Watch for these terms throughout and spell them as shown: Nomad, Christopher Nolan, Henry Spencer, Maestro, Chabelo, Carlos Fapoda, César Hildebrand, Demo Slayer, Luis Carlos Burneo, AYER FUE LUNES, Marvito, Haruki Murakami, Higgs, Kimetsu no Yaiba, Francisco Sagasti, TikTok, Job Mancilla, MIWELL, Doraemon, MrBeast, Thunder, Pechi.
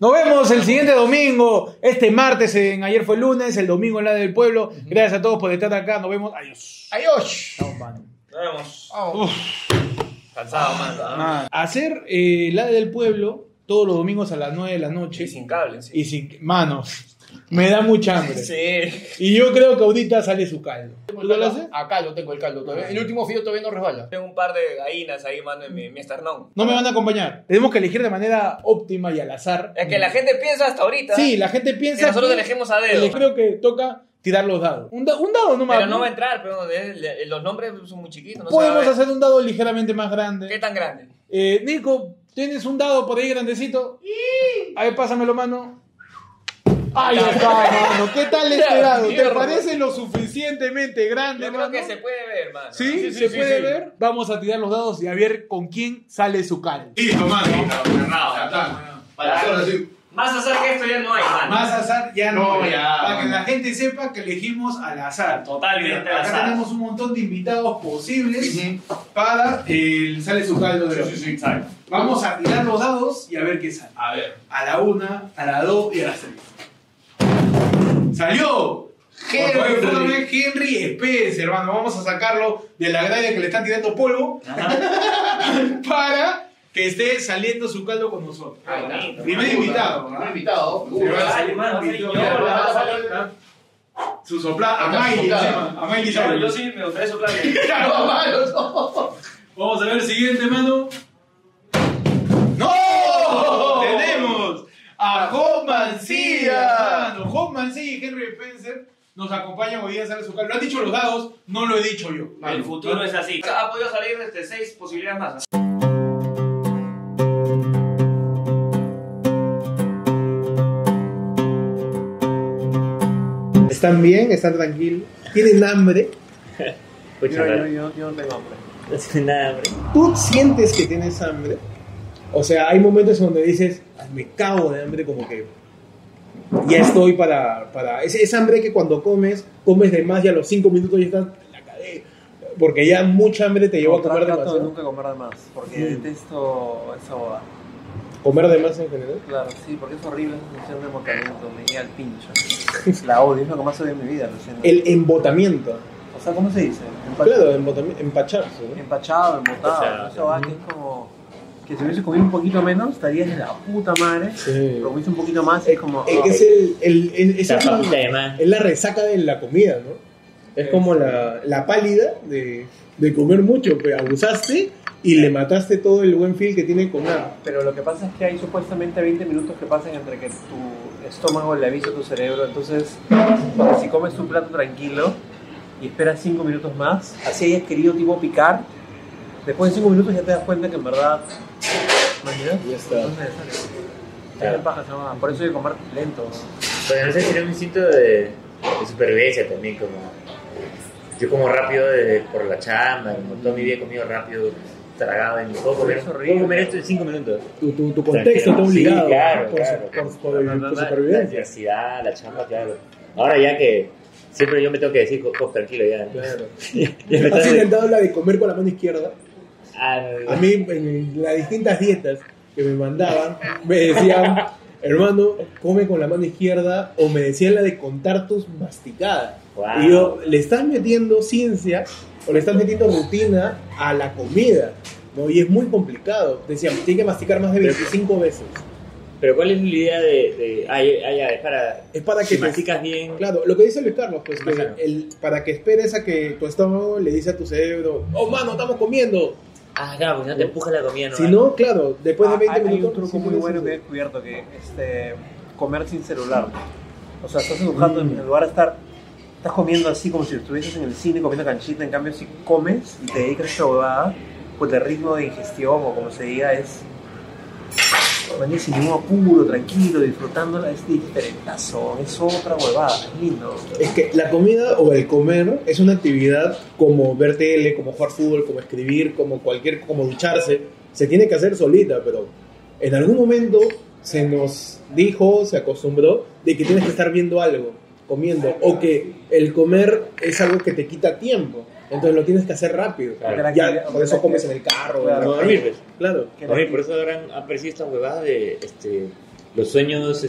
Nos vemos el siguiente domingo, este martes, ayer fue el lunes, el domingo en la del pueblo. Gracias a todos por estar acá, nos vemos. Adiós. Adiós. Nos vemos. Cansado, man. Hacer la del pueblo todos los domingos a las 9 de la noche. Y sin cables. Sí. Y sin manos. Me da mucha hambre. Sí. Y yo creo que ahorita sale su caldo. ¿Tú lo haces? Acá lo tengo el caldo todavía. El último fío todavía no resbala. Tengo un par de gallinas ahí, mano, en mi esternón. No me van a acompañar. Tenemos que elegir de manera óptima y al azar. Es que la gente piensa hasta ahorita. Sí, la gente piensa. Que nosotros elegimos a dedo. Creo que toca tirar los dados. Un dado nomás. Pero no va a entrar, pero los nombres son muy chiquitos. No podemos hacer un dado ligeramente más grande. ¿Qué tan grande? Nico, ¿tienes un dado por ahí grandecito? A ver, pásamelo, mano. Ay, acá, mano, ¿qué tal este dado? ¿Te parece lo suficientemente grande, mano? Yo creo que se puede ver, mano. ¿Sí? ¿Se puede ver? Vamos a tirar los dados y a ver con quién sale su caldo. Listo, mano. Para hacerlo así. Más azar que esto ya no hay, mano. Más azar ya no hay. Para que la gente sepa que elegimos al azar. Totalmente al azar. Acá tenemos un montón de invitados posibles para el sale su caldo de hoy. Sí, exacto. Vamos a tirar los dados y a ver qué sale. A ver. A la 1, a la 2 y a las 3. ¡Salió! Henry Spencer, hermano. Vamos a sacarlo de la gralla que le están tirando polvo para que esté saliendo su caldo con nosotros. Primer invitado. Su soplada. A Miley. Yo sí me gustaría soplar. Vamos a ver el siguiente, mano. ¡No! Tenemos a Job Mancilla. Job Mancilla y Henry Spencer nos acompañan hoy a hacer su caldo. Lo han dicho los dados, no lo he dicho yo. Vale, el futuro es así. Ha podido salir desde 6 posibilidades más. ¿Están bien? ¿Están tranquilos? ¿Tienen hambre? yo no tengo hambre. No tienen nada hambre. ¿Tú sientes que tienes hambre? O sea, hay momentos donde dices, me cago de hambre, como que ya estoy para... Es hambre que cuando comes de más y a los 5 minutos ya estás en la cadena. Porque ya mucha hambre te lleva a comer de más. Trato de nunca comer de más, porque detesto esa boda. ¿Comer de más en general? Claro, sí, porque es horrible esa sensación de embotamiento, me llega al pincho. La odio, es lo que más odio en mi vida. El embotamiento. O sea, ¿cómo se dice? Empachado. Claro, empacharse, ¿no? Empachado, embotado. O sea, eso va, que es como... que si hubiese comido un poquito menos, estarías de la puta madre. Sí. Pero comiste un poquito más, es como... Es la resaca de la comida, ¿no? Es como la pálida de comer mucho, pero abusaste y le mataste todo el buen feel que tiene comer. Pero lo que pasa es que hay supuestamente 20 minutos que pasan entre que tu estómago le avisa a tu cerebro. Entonces, si comes un plato tranquilo y esperas 5 minutos más, así hayas querido tipo picar, después de 5 minutos ya te das cuenta que en verdad... Ya está. Por eso hay que comer lento. Bueno, no sé si era un instinto de supervivencia también, como... Yo como rápido por la chamba, como toda mi vida he comido rápido, tragado en mi coco. Puedo comer esto en 5 minutos. Tu contexto está obligado. Sí, claro, por supervivencia. La diversidad, la chamba, claro. Ahora ya que... Siempre yo me tengo que decir, tranquilo, ya. Claro. ¿Has intentado la de comer con la mano izquierda? A mí, en las distintas dietas que me mandaban, me decían, hermano, come con la mano izquierda, o me decían la de contar tus masticadas. Wow. Y yo, le estás metiendo ciencia o le estás metiendo rutina a la comida, ¿no? Y es muy complicado. Decían, tienes que masticar más de 25 veces. Pero ¿cuál es la idea de es para que si masticas bien? Claro, lo que dice Luis Carlos, pues para que esperes a que tu estómago le dice a tu cerebro, oh mano, estamos comiendo. Ah, claro, porque no te empuja la comida, ¿no? Si no, claro, después de 20 minutos. Hay un truco muy bueno que he descubierto, que comer sin celular. O sea, estás dibujando en lugar de estás comiendo así como si estuvieses en el cine comiendo canchita. En cambio, si comes y te dedicas a huevada, pues el ritmo de ingestión o como se diga es... sin ningún apuro, tranquilo, disfrutándola, es diferentazo, es otra huevada, es lindo. Es que la comida o el comer es una actividad como ver tele, como jugar fútbol, como escribir, como ducharse. Se tiene que hacer solita, pero en algún momento se nos dijo, se acostumbró de que tienes que estar viendo algo, comiendo, o que el comer es algo que te quita tiempo. Entonces lo tienes que hacer rápido. Claro. Ya, por eso comes en el carro. Claro. No dormir, pues. Claro. Por eso habrán aparecido estas huevadas de Los sueños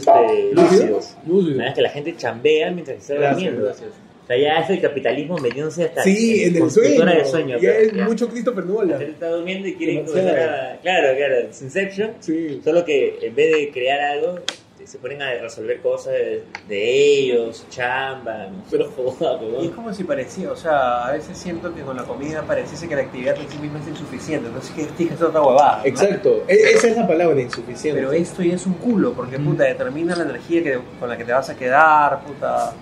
lúcidos. Nada, que la gente chambea mientras está durmiendo. O sea, ya es el capitalismo metiéndose hasta en el sueño. De sueño ya es mucho Christopher Nolan. La gente está durmiendo y quiere comenzar a... Claro, Inception. Sí. Solo que en vez de crear algo, se ponen a resolver cosas de ellos, chamba, pero joda, ¿no? Y es como si parecía, o sea, a veces siento que con la comida pareciese que la actividad en sí misma es insuficiente, entonces que fijas otra huevada. Exacto, esa es la palabra, insuficiente. Pero esto ya es un culo, porque puta, determina la energía con la que te vas a quedar, puta,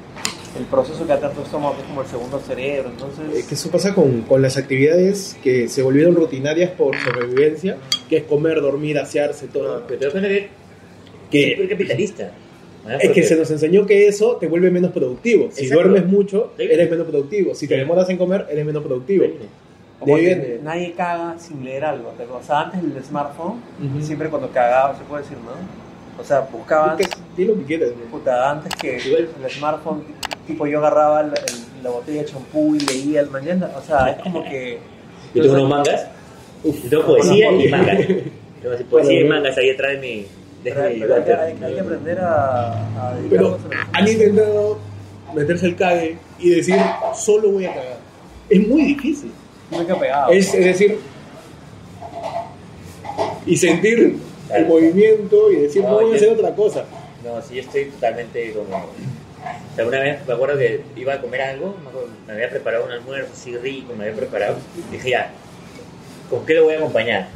el proceso que atar tu estómago es como el segundo cerebro, entonces... Es que eso pasa con las actividades que se volvieron rutinarias por sobrevivencia, que es comer, dormir, asearse, todo. No, pero es capitalista. Es que se nos enseñó que eso te vuelve menos productivo. Si duermes mucho, eres menos productivo. Si te demoras en comer, eres menos productivo. Nadie caga sin leer algo. O sea, antes el smartphone, siempre cuando cagaba, se puede decir, ¿no? O sea, buscabas... Dile lo que quieras. Puta, antes que el smartphone, tipo yo agarraba la botella de champú y leía el mañana. O sea, es como que... Yo tengo unos mangas. Yo tengo poesía y mangas. Poesía y mangas ahí atrás de mi... Pero hay que aprender a pero han intentado meterse el cague y decir solo voy a cagar. Es muy difícil. Es decir, y sentir el movimiento y decir no voy a hacer otra cosa. No, sí, yo estoy totalmente como... O sea, una vez me acuerdo que iba a comer algo, me había preparado un almuerzo así rico, dije ya, ¿con qué lo voy a acompañar?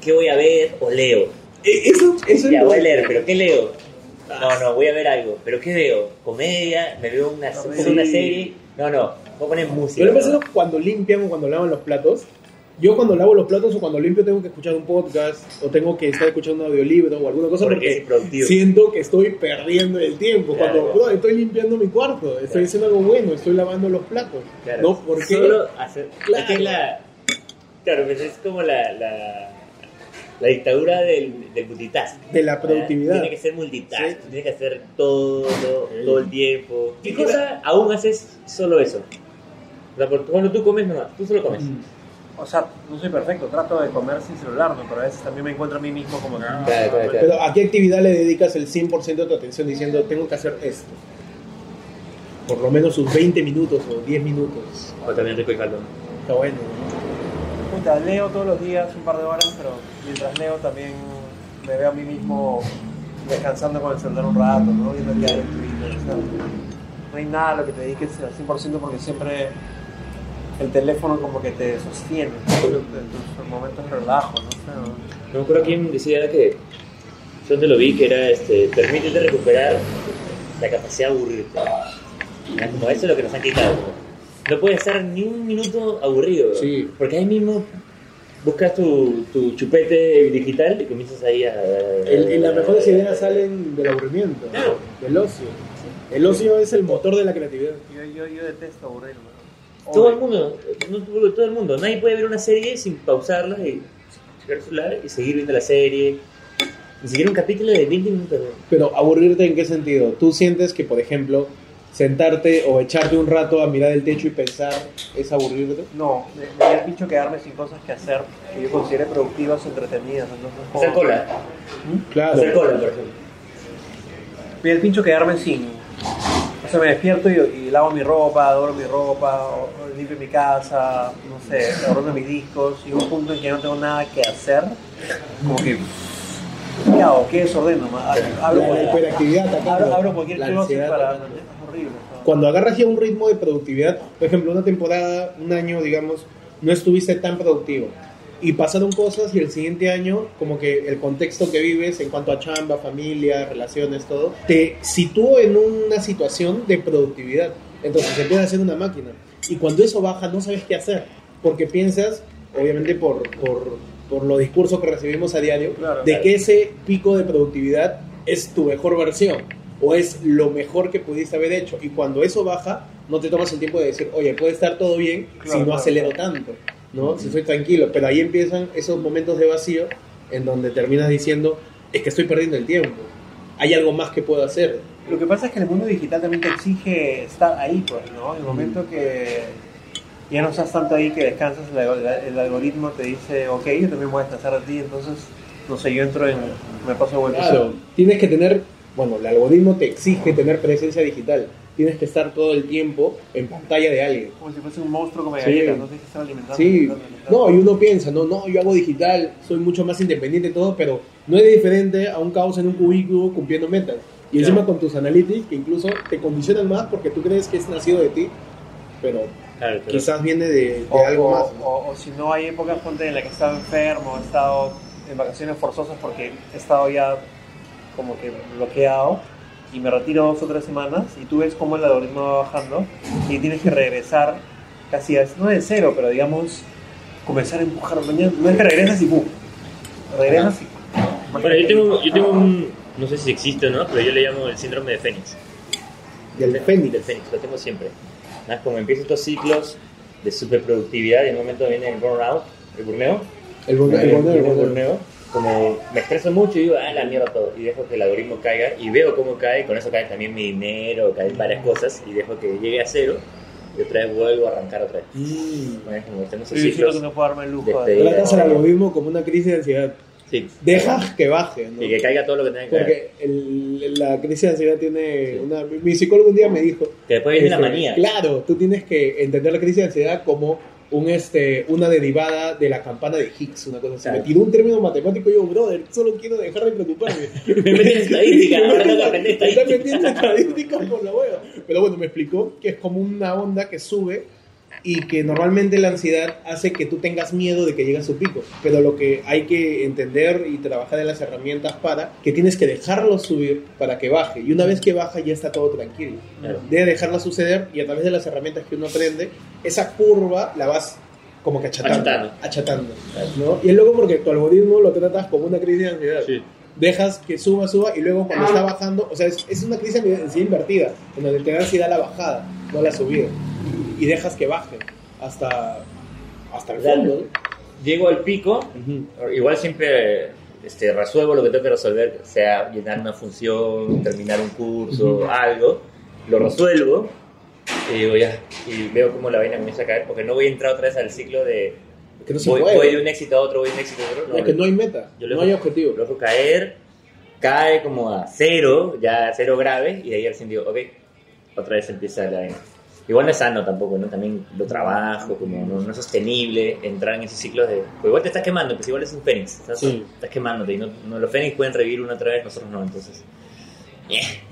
¿Qué voy a ver o leo? Eso ya, voy a leer, pero ¿qué leo? No, voy a ver algo. ¿Pero qué veo? ¿Comedia? ¿Me veo una serie? No, voy a poner música. Yo lo que pasa cuando limpian o cuando lavan los platos. Yo cuando lavo los platos o cuando limpio tengo que escuchar un podcast o tengo que estar escuchando un audiolibro o alguna cosa porque siento que estoy perdiendo el tiempo. Claro, cuando estoy limpiando mi cuarto, estoy haciendo algo bueno, estoy lavando los platos. Claro. No, porque... Solo hacer... Claro, es pero es como la dictadura del multitask. De la productividad. Tiene que ser multitask, tiene que hacer todo el tiempo. ¿Qué cosa aún haces solo eso? Cuando tú comes, tú solo comes. O sea, no soy perfecto, trato de comer sin celular, pero a veces también me encuentro a mí mismo como que... Claro. Pero ¿a qué actividad le dedicas el 100% de tu atención diciendo, tengo que hacer esto? Por lo menos sus 20 minutos o 10 minutos. O también rico y caldo. Está bueno, puta, leo todos los días un par de horas, pero mientras leo también me veo a mí mismo descansando con el celular un rato, ¿no? Viendo el diario, Twitter, ¿no? No hay nada a lo que te dediques al 100% porque siempre el teléfono como que te sostiene, ¿no? En momentos de relajo, ¿no? O sea, no me acuerdo quién decía que, yo te lo vi, que era, permítete recuperar la capacidad de aburrirte. Como eso es lo que nos han quitado, ¿no? No puede estar ni un minuto aburrido, porque ahí mismo buscas tu chupete digital y comienzas ahí a... Las mejores ideas salen del aburrimiento, claro, del ocio. Sí. El ocio es el motor de la creatividad. Yo detesto aburrirme. Todo el mundo. Nadie puede ver una serie sin pausarla y sacar el celular y seguir viendo la serie. Ni siquiera un capítulo de 20 minutos. Pero aburrirte, ¿en qué sentido? Tú sientes que, por ejemplo... Sentarte o echarte un rato a mirar el techo y pensar, ¿es aburrirte? No, me habías dicho quedarme sin cosas que hacer que yo considere productivas o entretenidas. Hacer cola. Claro. Hacer cola, por ejemplo. Me habías dicho quedarme sin. O sea, me despierto y lavo mi ropa, adoro mi ropa, limpio mi casa, no sé, adorno mis discos. Y un punto en que no tengo nada que hacer, como que... ¿Qué hago? ¿Qué desordeno? Abro cualquier cosa para... Cuando agarras ya un ritmo de productividad, por ejemplo, una temporada, un año, digamos, no estuviste tan productivo y pasaron cosas y el siguiente año, como que el contexto que vives en cuanto a chamba, familia, relaciones, todo, te sitúa en una situación de productividad. Entonces se empieza a hacer una máquina y cuando eso baja no sabes qué hacer porque piensas, obviamente por los discursos que recibimos a diario, que ese pico de productividad es tu mejor versión. O es lo mejor que pudiste haber hecho. Y cuando eso baja, no te tomas el tiempo de decir, oye, puede estar todo bien si no acelero tanto, ¿no? Si soy tranquilo. Pero ahí empiezan esos momentos de vacío en donde terminas diciendo, es que estoy perdiendo el tiempo. Hay algo más que puedo hacer. Lo que pasa es que el mundo digital también te exige estar ahí, pues, ¿no? El momento que ya no estás tanto ahí que descansas, el algoritmo te dice, ok, yo también voy a descansar a ti, entonces... no sé, yo entro en... me paso vuelta. Claro, tienes que tener... bueno, el algoritmo te exige tener presencia digital. Tienes que estar todo el tiempo en pantalla de alguien. Como si fuese un monstruo como galletas, sí. No tienes que estar alimentando. Sí, alimentando. No, y uno piensa, no, yo hago digital, soy mucho más independiente de todo, pero no es diferente a un caos en un cubículo cumpliendo metas. Y encima con tus analytics, que incluso te condicionan más porque tú crees que es nacido de ti, pero... claro, pero quizás viene de algo más, ¿no? O si no, hay épocas, ponte, en la que he estado enfermo, he estado en vacaciones forzosas porque he estado ya como que bloqueado y me retiro 2 o 3 semanas y tú ves cómo el algoritmo va bajando y tienes que regresar casi no de cero, pero digamos comenzar a empujar. Mañana no es que regresas y regresas y... bueno, yo tengo un, no sé si existe o no, pero yo le llamo el síndrome de Fénix. Del Fénix, lo tengo siempre. Como empiezan estos ciclos de superproductividad y en un momento viene el burnout, el burneo, como me estreso mucho y digo, la mierda todo, y dejo que el algoritmo caiga y veo cómo cae, con eso cae también mi dinero, caen varias cosas y dejo que llegue a cero y otra vez vuelvo a arrancar otra vez. Bueno, es como están esos ciclos. Yo creo que no puedo darme el lujo de tratas al algoritmo como una crisis de ansiedad. Sí. Dejas que baje, ¿no? Y que caiga todo lo que tenga que caer. Porque la crisis de ansiedad tiene una... Mi psicólogo un día me dijo... que después viene la manía. Claro, tú tienes que entender la crisis de ansiedad como una derivada de la campana de Higgs, una cosa así. Claro. Me tiró un término matemático y yo, brother, solo quiero dejar de preocuparme. Me meten estadística, ahora tengo que aprender estadística. Me están metiendo estadística por la hueva. Pero bueno, me explicó que es como una onda que sube y que normalmente la ansiedad hace que tú tengas miedo de que llegue a su pico, pero lo que hay que entender y trabajar en las herramientas para que tienes que dejarlo subir para que baje, y una vez que baja ya está todo tranquilo. Claro. Debes dejarlo suceder, y a través de las herramientas que uno aprende, esa curva la vas como que achatando, ¿no? Y es loco porque tu algoritmo lo tratas como una crisis de ansiedad. Sí. Dejas que suba, y luego cuando está bajando, o sea, es una crisis de ansiedad invertida, en donde te da ansiedad la bajada, no la subida. Y dejas que baje hasta el fondo. Llego al pico, igual siempre resuelvo lo que tengo que resolver, sea llenar una función, terminar un curso, algo, lo resuelvo y digo ya, y veo cómo la vaina comienza a caer, porque no voy a entrar otra vez al ciclo de que no se voy de un éxito a otro, no, es que no hay meta, no hay objetivo. Lo dejo cae como a cero, ya cero grave, y de ahí al fin digo, ok, otra vez empieza la vaina. Igual no es sano tampoco, ¿no? También lo trabajo, como no es sostenible entrar en esos ciclos de... pues igual te estás quemando, pues igual es un fénix, estás quemándote, y no, los fénix pueden revivir una otra vez, nosotros no, entonces...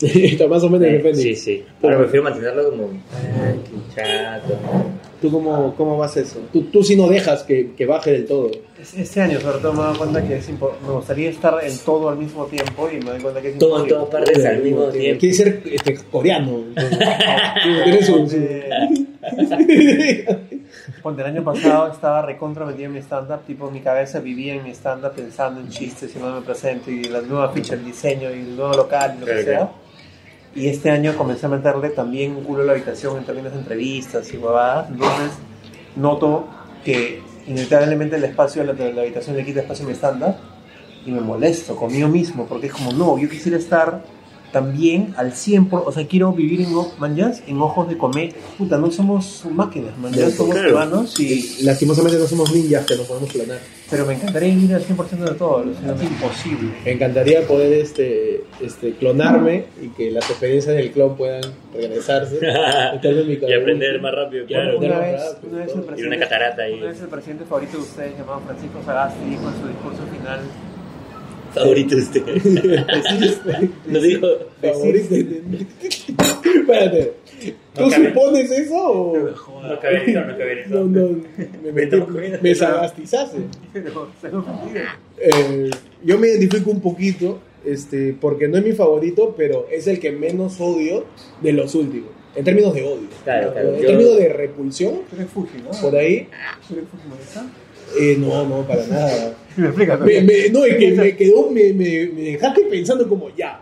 Está más o menos el fénix. Sí, sí. Ahora prefiero mantenerlo como... qué chato. ¿Tú cómo vas eso? Tú sí no dejas que baje del todo. Este año sobre todo me he dado cuenta que me gustaría estar en todo al mismo tiempo, y me doy cuenta que es todo en todas partes al mismo tiempo. Quiere ser coreano. Ponte, el año pasado estaba recontra metido en mi stand-up, tipo en mi cabeza vivía en mi stand-up pensando en chistes y no me presento, y las nuevas fichas, el diseño y el nuevo local y lo que sea. Y este año comencé a meterle también un culo a la habitación en términos de entrevistas y huevadas. Entonces noto que inevitablemente el espacio de la habitación le quita espacio a mi stand-up, y me molesto conmigo mismo porque es como, no, yo quisiera estar también al 100%, o sea, quiero vivir en ojos de comer. Puta, no somos máquinas, somos humanos, y lastimosamente no somos ninjas que nos podemos planear. Pero me encantaría ir al 100% de todo, o sea, no es imposible. Me encantaría poder clonarme y que las experiencias del clon puedan regresarse y aprender más rápido. Claro. Una vez el presidente favorito de ustedes, llamado Francisco Sagasti, dijo en su discurso final... favorito usted. No digo favorito. Espérate. ¿Tú supones eso o...? No, me sagastizaste. Yo me identifico un poquito, porque no es mi favorito, pero es el que menos odio de los últimos. En términos de odio. Claro, en términos de repulsión. Refugio, ¿no? Por ahí. ¿Refugio? No, para nada. Me explica, no, es que me dejaste pensando como ya.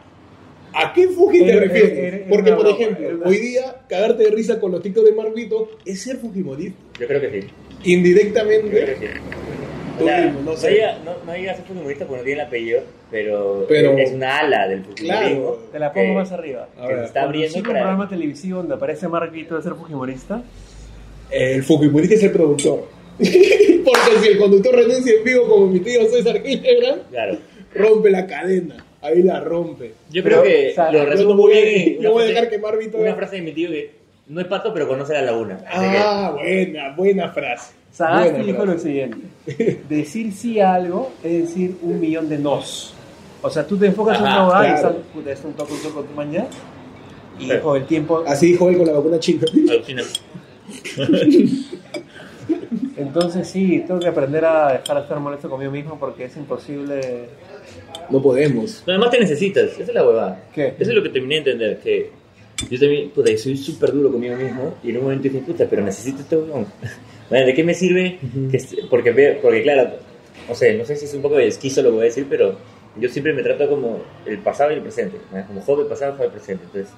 ¿A qué Fuji te refieres? Porque, por ejemplo, hoy día cagarte de risa con los TikToks de Marvito es ser fujimorista. Yo creo que sí. Indirectamente. Yo creo que sí. O sea, mismo, no sé. No llega a ser fujimorista porque no tiene el apellido, pero es una ala del fujimorismo. Claro, te la pongo más arriba. Ahora, se está abriendo un programa televisivo donde aparece Marvito de ser fujimorista. El fujimorista es el productor. Porque si el conductor renuncia en vivo como mi tío César Hildebrand, claro, rompe la cadena. Ahí la rompe. Yo creo que o sea, lo resumo muy bien. Yo voy a dejar quemar Vito. Una frase de mi tío que no es pato, pero conoce la laguna. Ah, que... buena frase. Sagasti dijo lo siguiente: decir sí a algo es decir un millón de nos. O sea, tú te enfocas en una hogar y puta, es un toco con tu mañana. Y claro, con el tiempo. Así dijo él con la vacuna china. Entonces, sí, tengo que aprender a dejar de estar molesto conmigo mismo porque es imposible. No podemos. No, además, te necesitas. Esa es la huevada. ¿Qué? Eso es lo que terminé de entender. Que yo también, puta, yo soy súper duro conmigo mismo. Y en un momento dije, puta, pero necesito este huevón. Bueno, ¿de qué me sirve? Porque, claro, o sea, no sé si es un poco de esquizo lo que voy a decir, pero yo siempre me trato como el pasado y el presente. ¿No? Como joven, el pasado fue el presente. Entonces,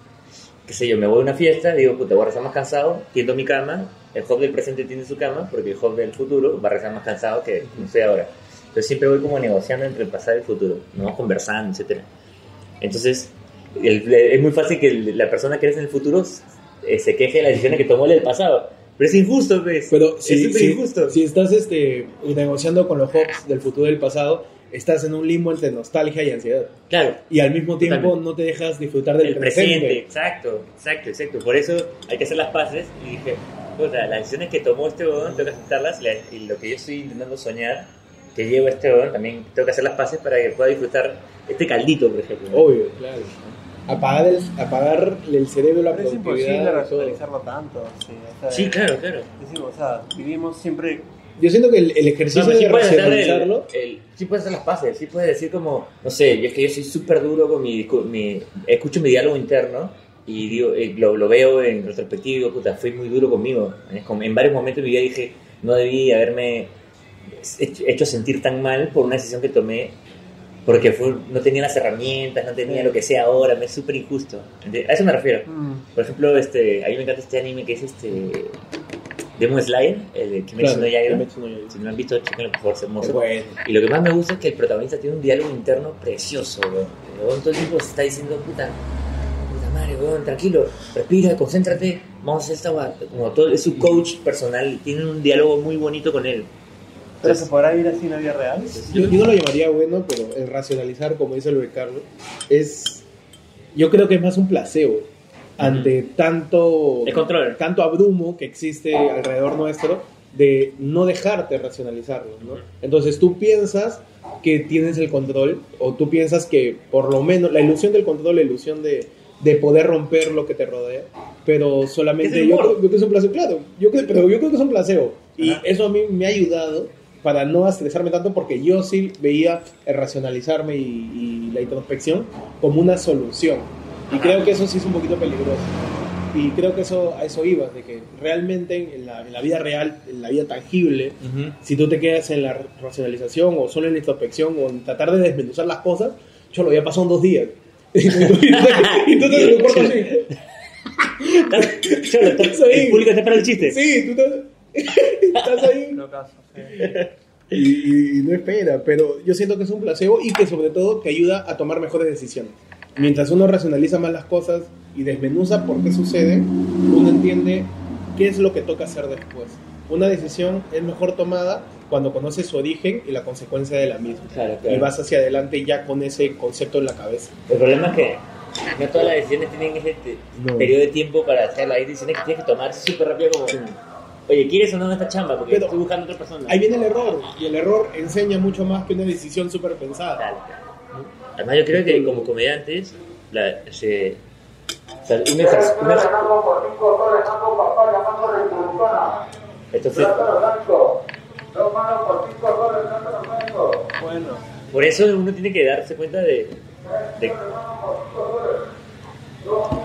qué sé yo, me voy a una fiesta, digo, puta, voy a rezar más cansado, tiendo mi cama, el job del presente tiende su cama, porque el job del futuro va a rezar más cansado que no sé ahora. Entonces siempre voy como negociando entre el pasado y el futuro, ¿no? Conversando, etcétera. Entonces, es muy fácil que la persona que eres en el futuro se queje de la decisión que tomó el del pasado. Pero es injusto, ¿ves? Pero sí, es injusto. Si estás negociando con los jobs del futuro y del pasado, estás en un limbo entre nostalgia y ansiedad. Claro. Y al mismo tiempo totalmente no te dejas disfrutar del presente. Exacto. Por eso hay que hacer las paces. Y dije, puta, las decisiones que tomó este bodón tengo que aceptarlas. Y lo que yo estoy intentando soñar que llevo a este bodón también tengo que hacer las paces para que pueda disfrutar este caldito, por ejemplo. Obvio, claro. Apagarle el cerebro a la productividad. Es imposible racionalizarlo tanto. Sí, claro. Decimos, o sea, vivimos siempre... Yo siento que el ejercicio de racionalizarlo... Sí puedes hacer las paces, sí puedes decir como... No sé, yo es que yo soy súper duro con mi... Escucho mi diálogo interno y digo, lo veo en retrospectivo, puta, fui muy duro conmigo. En varios momentos de mi vida dije, no debí haberme hecho sentir tan mal por una decisión que tomé porque no tenía las herramientas, no tenía lo que sea ahora, me es súper injusto. A eso me refiero. Por ejemplo, a mí me encanta este anime que es Demo Slayer, el de Kimetsu no Yaiba. Si no lo han visto, chequenlo, por favor, es hermoso. Bueno. Y lo que más me gusta es que el protagonista tiene un diálogo interno precioso, weón. Todo el tiempo se está diciendo, puta madre, weón, tranquilo, respira, concéntrate, vamos a hacer esta weá. Como todo, es su coach personal, tienen un diálogo muy bonito con él. ¿Pero se podrá ir así en la vida real? Yo no lo llamaría bueno, pero el racionalizar, como dice Luis Carlos, yo creo que es más un placebo ante tanto abrumo que existe alrededor nuestro de no dejarte racionalizarlo, ¿no? Entonces tú piensas que tienes el control o tú piensas que por lo menos la ilusión del control, la ilusión de poder romper lo que te rodea, pero solamente yo creo que es un placebo, claro, yo creo que es un placebo y eso a mí me ha ayudado para no estresarme tanto porque yo sí veía el racionalizarme y la introspección como una solución. Y creo que eso sí es un poquito peligroso. Y creo que a eso ibas, de que realmente en la vida real, en la vida tangible, si tú te quedas en la racionalización o solo en la introspección o en tratar de desmenuzar las cosas, yo lo había pasado en 2 días. Y tú te lo cortas así. Cholo, el público está esperando el chiste. Sí, tú estás ahí. No caso, y no espera, pero yo siento que es un placebo y que sobre todo te ayuda a tomar mejores decisiones. Mientras uno racionaliza más las cosas y desmenuza por qué sucede, uno entiende qué es lo que toca hacer después. Una decisión es mejor tomada cuando conoces su origen y la consecuencia de la misma. Claro. Y vas hacia adelante ya con ese concepto en la cabeza. El problema es que no todas las decisiones tienen ese periodo de tiempo para hacerla. Hay decisiones que tienes que tomar súper rápido como... Sí. Oye, ¿quieres o no esta chamba? Porque estoy buscando otra persona. Ahí viene el error. Y el error enseña mucho más que una decisión súper pensada. Claro. Además, yo creo que como comediantes, por eso uno tiene que darse cuenta de...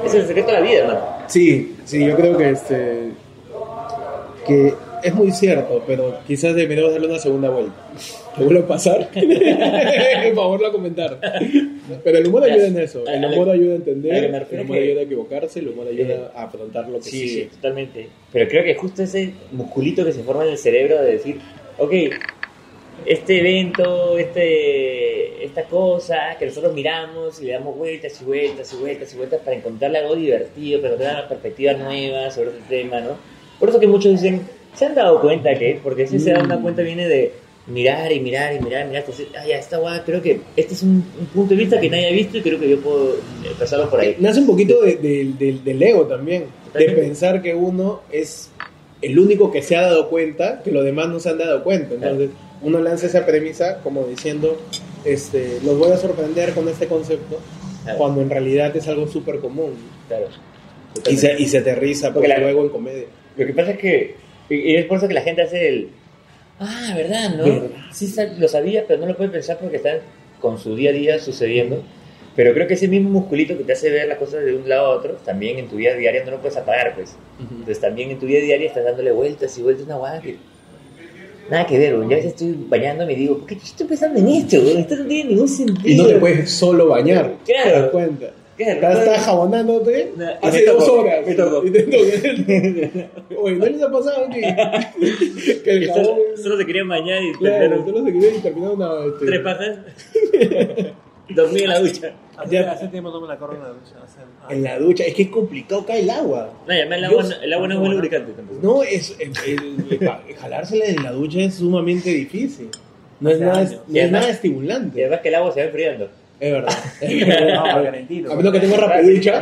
Es el secreto de la vida, hermano. Sí, yo creo que que es muy cierto, pero quizás deberíamos darle una segunda vuelta. ¿Te vuelve a pasar? Por favor, a comentar. Pero el humor ayuda en eso. El humor ayuda a entender, el humor ayuda a equivocarse, el humor ayuda a afrontar lo que sigue. Sí, totalmente. Pero creo que justo ese musculito que se forma en el cerebro de decir, ok, este evento, esta cosa que nosotros miramos y le damos vueltas para encontrar algo divertido, para encontrar una perspectiva nueva sobre el tema, ¿no? Por eso que muchos dicen, ¿Se han dado cuenta, Kate? Porque si se dan cuenta viene de mirar y mirar y mirar y mirar. Entonces, ah, ya, esta guada, creo que este es un punto de vista que nadie ha visto y creo que yo puedo pasarlo por ahí. Nace un poquito del ego también, de pensar que uno es el único que se ha dado cuenta, que los demás no se han dado cuenta. Entonces, uno lanza esa premisa como diciendo, los voy a sorprender con este concepto, cuando en realidad es algo súper común. Claro. Y se aterriza porque luego en comedia. Lo que pasa es que, y es por eso que la gente hace el... Ah, ¿verdad? ¿No? ¿Verdad? Sí lo sabía, pero no lo puede pensar porque está con su día a día sucediendo. Pero creo que ese mismo musculito que te hace ver las cosas de un lado a otro, también en tu vida diaria no lo puedes apagar, pues. Uh-huh. Entonces también en tu vida diaria estás dándole vueltas y vueltas, una guada que... Nada que ver, yo a veces estoy bañándome y digo, ¿por qué yo estoy pensando en esto? Esto no tiene ningún sentido. Y no te puedes solo bañar. Claro. Te das cuenta. Claro. Estás jabonándote hace 2 horas. Me tocó. Oye, ¿no les ha pasado que el jabón... Solo se querían bañar y... Claro, solo se querían y terminaron una... 3 pajas. Dormí en la ducha. Hace tiempo no me la corro en la ducha. En la ducha, es que es complicado, cae el agua. No, ya el agua no es muy lubricante tampoco. No, jalársela en la ducha es sumamente difícil. No es nada estimulante. Y además que el agua se va enfriando. Es verdad. A menos que tengo rapiducha.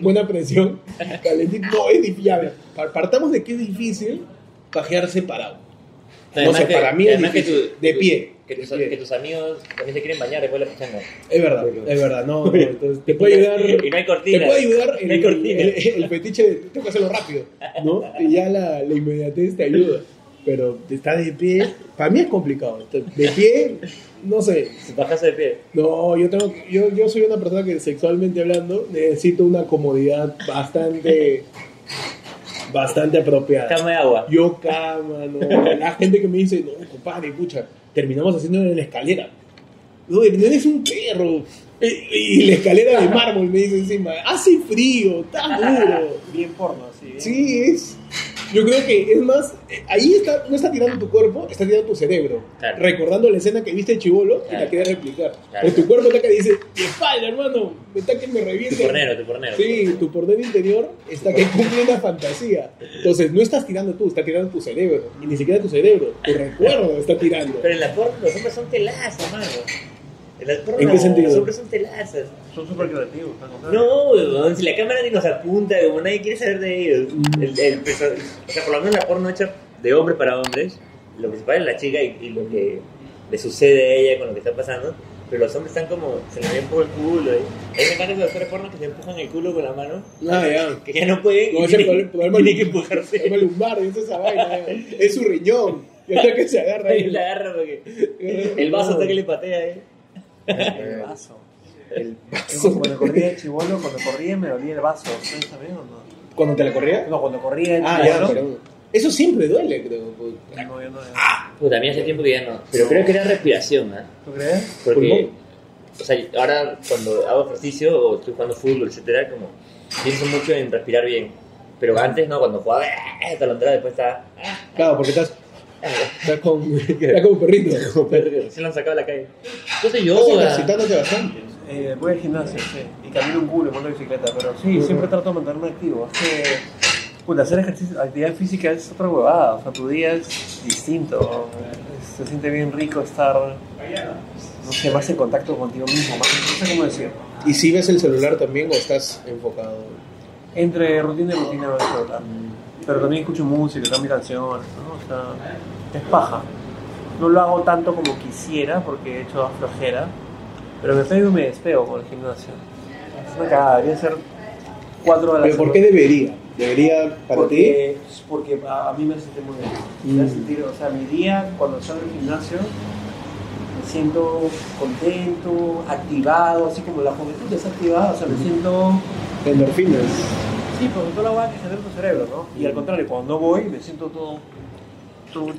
Buena presión. Calentito, no, es difícil. A ver, partamos de que es difícil pajearse parado. No sé, para mí es difícil. De pie. Que tus amigos también se quieren bañar después de la pichanga. Es verdad. No, entonces te puede ayudar. Y no hay cortinas. Te puede ayudar el fetiche de tengo que hacerlo rápido, ¿no? Y ya la inmediatez te ayuda. Pero estar de pie, para mí es complicado. De pie, no sé. Si bajarse de pie. No, yo soy una persona que sexualmente hablando necesito una comodidad bastante apropiada. Cama de agua. Yo cama, no. La gente que me dice, no, compadre, escucha. Terminamos haciendo en la escalera. No, eres un perro. Y la escalera de mármol me dice encima. Hace frío, está duro. Bien porno, sí. Bien. Sí, es... Yo creo que, es más, ahí está, no está tirando tu cuerpo, está tirando tu cerebro. Claro. Recordando la escena que viste de chibolo y la quieres replicar. Claro. O tu cuerpo está que dice, mi espalda, hermano, está que me reviente. Tu pornero. Sí, tu pornero interior está que cumple una fantasía. Entonces, no estás tirando tú, está tirando tu cerebro. Y ni siquiera tu cerebro, tu recuerdo está tirando. Pero en la porno los hombres son telazas, mano. ¿En qué sentido? Los hombres son telazas. Son súper creativos. No, si la cámara ni nos apunta, como nadie quiere saber de ellos. O sea, por lo menos la porno hecha de hombre para hombres. Lo principal es la chica y lo que le sucede a ella con lo que está pasando. Pero los hombres están como, se le ven por el culo. A mí me encantan los actores porno que se empujan el culo con la mano. Ya. Que ya no pueden. Tienen que empujarse. Es lumbar, es esa vaina. Es su riñón. Y hasta que se agarra. Ahí la agarra porque el vaso hasta que le patea, El vaso. Cuando corría el chibolo, cuando corría me dolía el vaso. ¿Ustedes también o no? ¿Cuando te la corría? No, cuando corría el chibolo. Eso siempre duele, creo. No, yo no. Pues también hace tiempo que ya no. Pero creo que era respiración, ¿eh? ¿Tú crees? Porque, o sea, ahora cuando hago ejercicio o estoy jugando fútbol, etcétera, como pienso mucho en respirar bien. Pero antes no, cuando jugaba hasta la entrada, después estaba. Claro, porque estás. Está como perrito. Se lo han sacado a la calle. Entonces yo ejercitándote bastante. Voy al gimnasio, sí. Y camino un culo, monto bicicleta. Pero sí, siempre trato de mantenerme activo. Es que hacer ejercicio, actividad física es otra huevada. O sea, tu día es distinto. Se siente bien rico estar, no sé, más en contacto contigo mismo. Más, no sé cómo decirlo. ¿Y si ves el celular también o estás enfocado? Entre rutina y rutina veo el celular. Pero también escucho música, cambio canciones, ¿no? O sea, es paja. No lo hago tanto como quisiera porque he hecho más flojera, pero me pego y me despego por el gimnasio. Es una cagada, debería ser 4 horas. ¿Pero por qué debería? ¿Debería para porque, ti? Porque a mí me hace muy bien. Me hace sentir, o sea, mi día cuando salgo del gimnasio me siento contento, activado, así como la juventud es activada, o sea, me siento... Endorfinas. Sí, porque toda la hueá que se ve en tu cerebro, ¿no? Y al contrario, cuando no voy me siento todo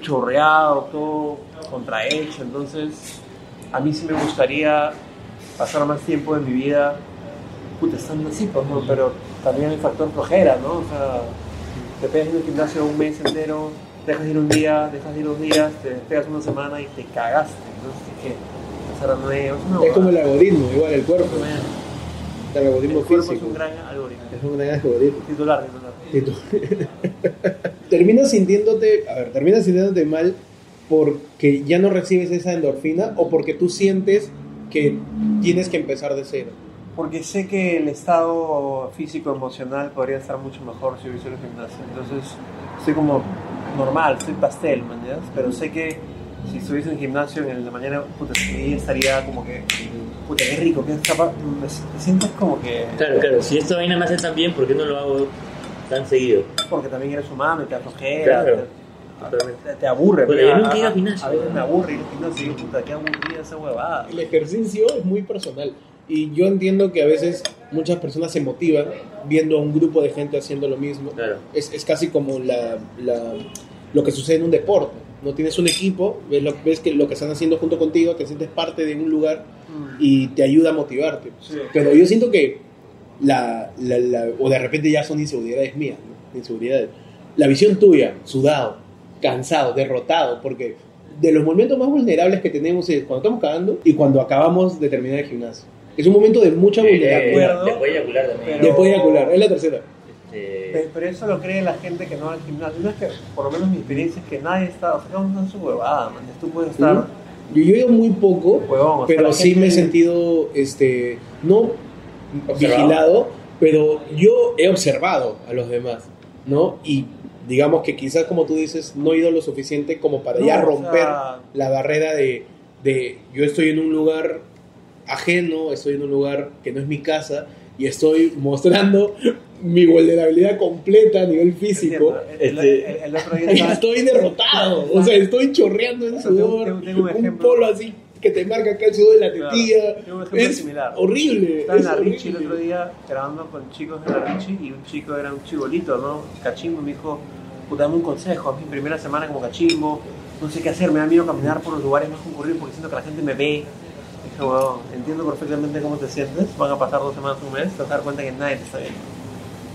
chorreado, todo contrahecho. Entonces, a mí sí me gustaría pasar más tiempo de mi vida, estando así, ¿no? Pero también el factor flojera, ¿no? O sea, te pegas en el gimnasio un mes entero, dejas de ir un día, dejas de ir 2 días, te despegas una semana y te cagaste. Entonces, ¿qué? Pasar a nuevos, no, es como el algoritmo, igual el cuerpo. El algoritmo físico. Es un gran algoritmo. Titular. terminas sintiéndote mal porque ya no recibes esa endorfina o porque tú sientes que tienes que empezar de cero. Porque sé que el estado físico emocional podría estar mucho mejor si hubiese el gimnasio. Entonces, estoy como normal, estoy pastel, ¿me entiendes? Pero sé que si estuviese en el gimnasio en la mañana, puta, sí estaría como que, puta, qué rico, qué capaz. Me siento como que... Claro, si esta vaina me hace tan bien, ¿por qué no lo hago tan seguido? Porque también eres humano y te aflojeras. Claro. Te aburre, pero yo nunca iba al gimnasio. A veces me aburre ir al gimnasio, puta, qué aburrida esa huevada. El ejercicio es muy personal. Y yo entiendo que a veces muchas personas se motivan viendo a un grupo de gente haciendo lo mismo. Claro. Es casi como lo que sucede en un deporte. No tienes un equipo, ves que lo que están haciendo junto contigo, te sientes parte de un lugar y te ayuda a motivarte. Sí. Pero yo siento que o de repente ya son inseguridades mías, ¿no? Inseguridades. La visión tuya, sudado, cansado, derrotado, porque de los momentos más vulnerables que tenemos es cuando estamos cagando y cuando acabamos de terminar el gimnasio. Es un momento de mucha vulnerabilidad. Después de eyacular también. Después de eyacular, es la tercera. Pero eso lo cree la gente que no va al gimnasio. No es que, por lo menos mi experiencia es que nadie está, o sea, no es su huevada, man. Tú puedes estar... Yo llevo muy poco, huevón, pero sí me he sentido, no observado. Vigilado, pero yo he observado a los demás, ¿no? Y digamos que quizás, como tú dices, no he ido lo suficiente como para ya romper la barrera de yo estoy en un lugar ajeno, estoy en un lugar que no es mi casa y estoy mostrando mi vulnerabilidad completa a nivel físico. El otro día estoy derrotado, o sea, estoy chorreando en sudor, un polo así que te marca acá el sudor de la tetilla. Tengo un ejemplo similar. Horrible. Estaba en la Richie el otro día grabando con chicos de la Richie y un chico era un chibolito, ¿no? Cachimbo, me dijo, puta, dame un consejo, a mi primera semana como cachimbo, no sé qué hacer, me da miedo caminar por los lugares más concurridos porque siento que la gente me ve. Dije, wow, entiendo perfectamente cómo te sientes, van a pasar 2 semanas, un mes, te vas a dar cuenta que nadie te está viendo.